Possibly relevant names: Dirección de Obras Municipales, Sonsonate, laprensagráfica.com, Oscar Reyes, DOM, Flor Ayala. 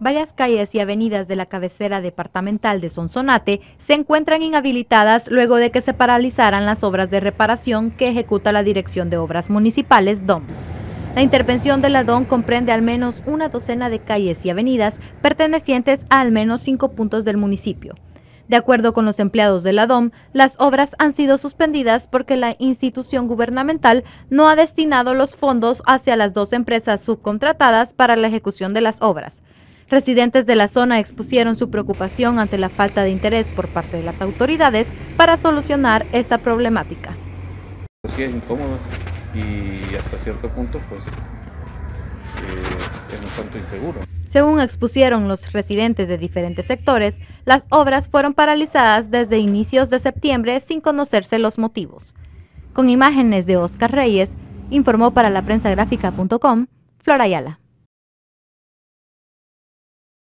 Varias calles y avenidas de la cabecera departamental de Sonsonate se encuentran inhabilitadas luego de que se paralizaran las obras de reparación que ejecuta la Dirección de Obras Municipales, DOM. La intervención de la DOM comprende al menos una docena de calles y avenidas pertenecientes a al menos 5 puntos del municipio. De acuerdo con los empleados de la DOM, las obras han sido suspendidas porque la institución gubernamental no ha destinado los fondos hacia las 2 empresas subcontratadas para la ejecución de las obras. Residentes de la zona expusieron su preocupación ante la falta de interés por parte de las autoridades para solucionar esta problemática. Sí es incómodo y hasta cierto punto pues es un tanto inseguro. Según expusieron los residentes de diferentes sectores, las obras fueron paralizadas desde inicios de septiembre sin conocerse los motivos. Con imágenes de Oscar Reyes, informó para laprensagráfica.com, Flor Ayala.